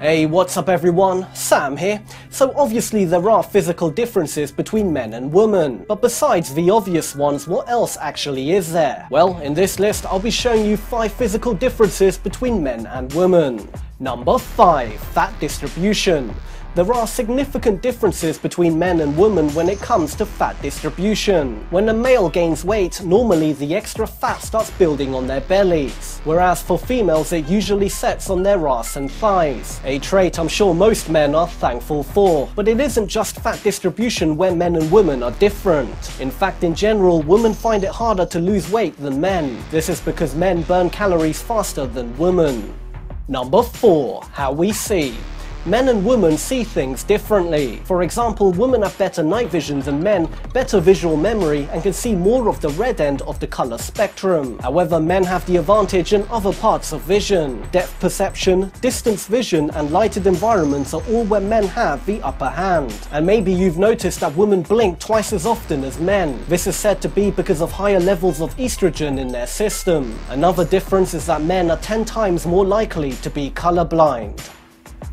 Hey, what's up everyone? Sam here. So obviously there are physical differences between men and women, but besides the obvious ones, what else actually is there? Well, in this list I'll be showing you 5 physical differences between men and women. Number 5. Fat distribution. There are significant differences between men and women when it comes to fat distribution. When a male gains weight, normally the extra fat starts building on their bellies, whereas for females it usually sets on their arse and thighs, a trait I'm sure most men are thankful for. But it isn't just fat distribution where men and women are different. In fact, in general, women find it harder to lose weight than men. This is because men burn calories faster than women. Number 4. How we see. Men and women see things differently. For example, women have better night vision than men, better visual memory, and can see more of the red end of the colour spectrum. However, men have the advantage in other parts of vision. Depth perception, distance vision, and lighted environments are all where men have the upper hand. And maybe you've noticed that women blink twice as often as men. This is said to be because of higher levels of estrogen in their system. Another difference is that men are 10 times more likely to be colourblind.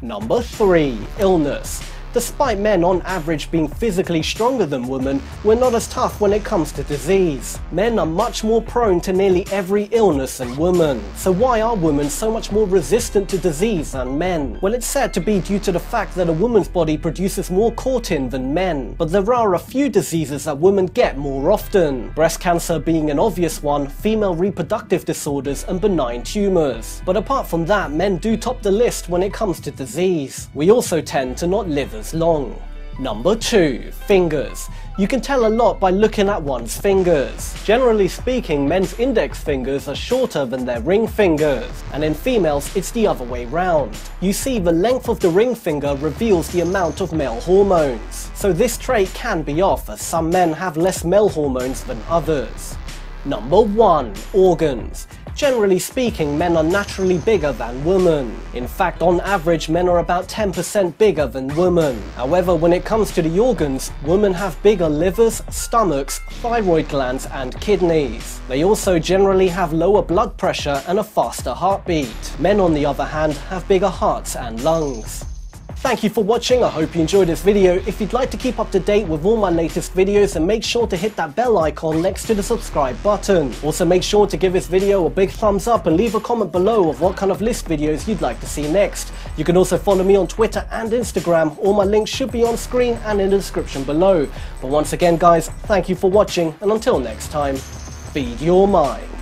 Number 3. Illness. Despite men on average being physically stronger than women, we're not as tough when it comes to disease. Men are much more prone to nearly every illness than women. So why are women so much more resistant to disease than men? Well, it's said to be due to the fact that a woman's body produces more cortin than men. But there are a few diseases that women get more often. Breast cancer being an obvious one, female reproductive disorders and benign tumours. But apart from that, men do top the list when it comes to disease. We also tend to not live as long. Number 2. Fingers. You can tell a lot by looking at one's fingers. Generally speaking, men's index fingers are shorter than their ring fingers, and in females it's the other way round. You see, the length of the ring finger reveals the amount of male hormones, so this trait can be off as some men have less male hormones than others. Number 1. Organs. Generally speaking, men are naturally bigger than women. In fact, on average, men are about 10% bigger than women. However, when it comes to the organs, women have bigger livers, stomachs, thyroid glands, and kidneys. They also generally have lower blood pressure and a faster heartbeat. Men, on the other hand, have bigger hearts and lungs. Thank you for watching, I hope you enjoyed this video. If you'd like to keep up to date with all my latest videos, then make sure to hit that bell icon next to the subscribe button. Also make sure to give this video a big thumbs up and leave a comment below of what kind of list videos you'd like to see next. You can also follow me on Twitter and Instagram, all my links should be on screen and in the description below. But once again guys, thank you for watching, and until next time, feed your mind.